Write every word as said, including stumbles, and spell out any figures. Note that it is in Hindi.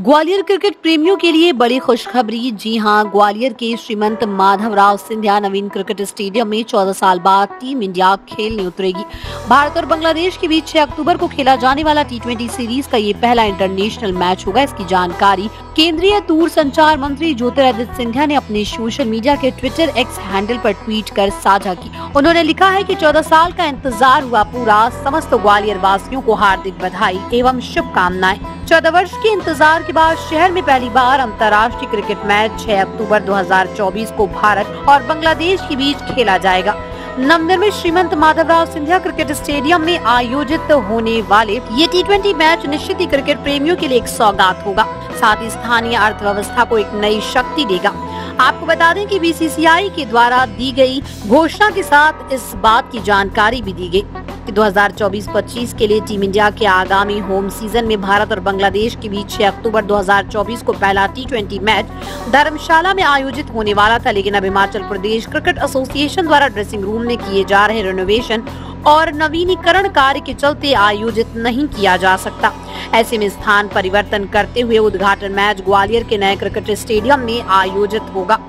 ग्वालियर क्रिकेट प्रेमियों के लिए बड़ी खुशखबरी। जी हां, ग्वालियर के श्रीमंत माधवराो सिंधिया नवीन क्रिकेट स्टेडियम में चौदह साल बाद टीम इंडिया खेलने उतरेगी। भारत और बांग्लादेश के बीच छह अक्टूबर को खेला जाने वाला टी ट्वेंटी सीरीज का ये पहला इंटरनेशनल मैच होगा। इसकी जानकारी केंद्रीय दूर संचार मंत्री ज्योतिरादित्य सिंधिया ने अपने सोशल मीडिया के ट्विटर एक्स हैंडल पर ट्वीट कर साझा की। उन्होंने लिखा है कि चौदह साल का इंतजार हुआ पूरा, समस्त ग्वालियर वासियों को हार्दिक बधाई एवं शुभकामनाएं। चौदह वर्ष के इंतजार के बाद शहर में पहली बार अंतर्राष्ट्रीय क्रिकेट मैच छह अक्टूबर दो हजार चौबीस को भारत और बांग्लादेश के बीच खेला जाएगा। नवनिर्मित श्रीमंत माधवराो सिंधिया क्रिकेट स्टेडियम में आयोजित होने वाले ये टी ट्वेंटी मैच निश्चित ही क्रिकेट प्रेमियों के लिए एक सौगात होगा, साथ ही स्थानीय अर्थव्यवस्था को एक नई शक्ति देगा। आपको बता दें कि बीसीसीआई के द्वारा दी गई घोषणा के साथ इस बात की जानकारी भी दी गयी। दो हजार चौबीस पच्चीस के लिए टीम इंडिया के आगामी होम सीजन में भारत और बांग्लादेश के बीच छह अक्टूबर दो हजार चौबीस को पहला टी ट्वेंटी मैच धर्मशाला में आयोजित होने वाला था, लेकिन अब हिमाचल प्रदेश क्रिकेट एसोसिएशन द्वारा ड्रेसिंग रूम में किए जा रहे रेनोवेशन और नवीनीकरण कार्य के चलते आयोजित नहीं किया जा सकता। ऐसे में स्थान परिवर्तन करते हुए उद्घाटन मैच ग्वालियर के नए क्रिकेट स्टेडियम में आयोजित होगा।